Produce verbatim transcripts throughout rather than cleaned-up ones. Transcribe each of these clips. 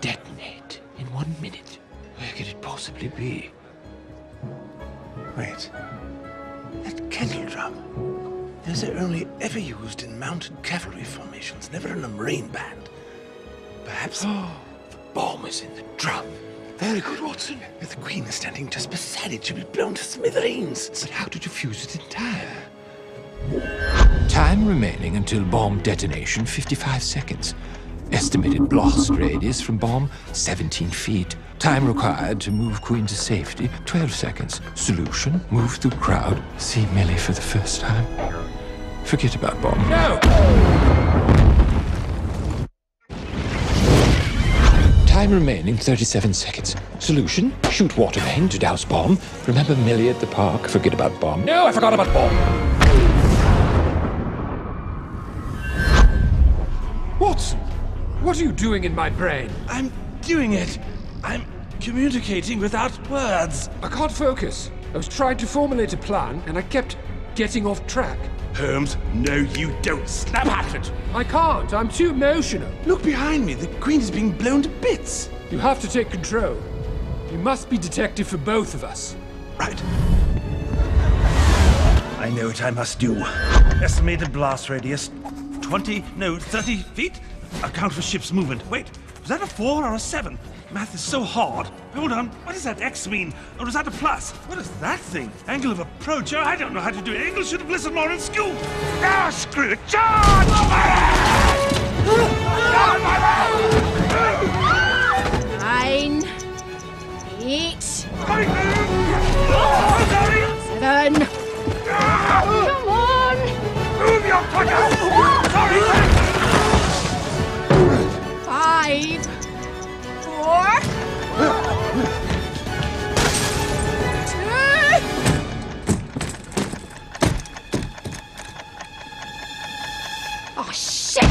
detonate in one minute. Where could it possibly be? Wait. That kettle drum. Is it only ever used in mounted cavalry formations, never in a marine band? Perhaps oh, the bomb is in the drum. Very good, Watson. The Queen is standing just beside it. She'll be blown to smithereens. But how to defuse it in time? Time remaining until bomb detonation, fifty-five seconds. Estimated blast radius from bomb, seventeen feet. Time required to move Queen to safety, twelve seconds. Solution, move through crowd, see Millie for the first time. Forget about bomb. No! Time remaining, thirty-seven seconds. Solution, shoot water main to douse bomb. Remember Millie at the park, forget about bomb. No, I forgot about bomb! Watson, what are you doing in my brain? I'm doing it. I'm communicating without words. I can't focus. I was trying to formulate a plan, and I kept getting off track. Holmes, no you don't. Snap at it. I can't. I'm too emotional. Look behind me. The Queen is being blown to bits. You have to take control. You must be detective for both of us. Right. I know what I must do. Estimated blast radius, twenty, no, thirty feet. Account for ship's movement. Wait, was that a four or a seven? Math is so hard. Hold on, what does that X mean? Or is that a plus? What is that thing? Angle of approach? Oh, I don't know how to do it. English should have listened more in school. Ah, oh, screw it. Charge! Nine. Eight. Seven. Come on! Move your fucker! Sorry! Five. Four. Oh, shit!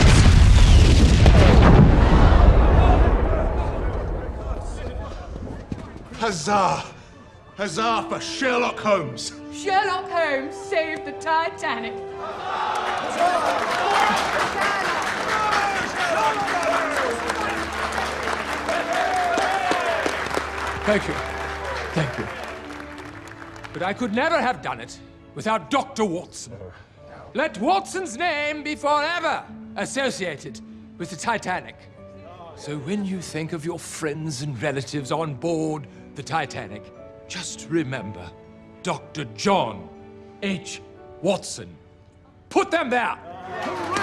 Huzzah! Huzzah for Sherlock Holmes! Sherlock Holmes saved the Titanic! Thank you. Thank you. But I could never have done it without Doctor Watson. Let Watson's name be forever associated with the Titanic. So when you think of your friends and relatives on board the Titanic, just remember Doctor John H Watson. Put them there!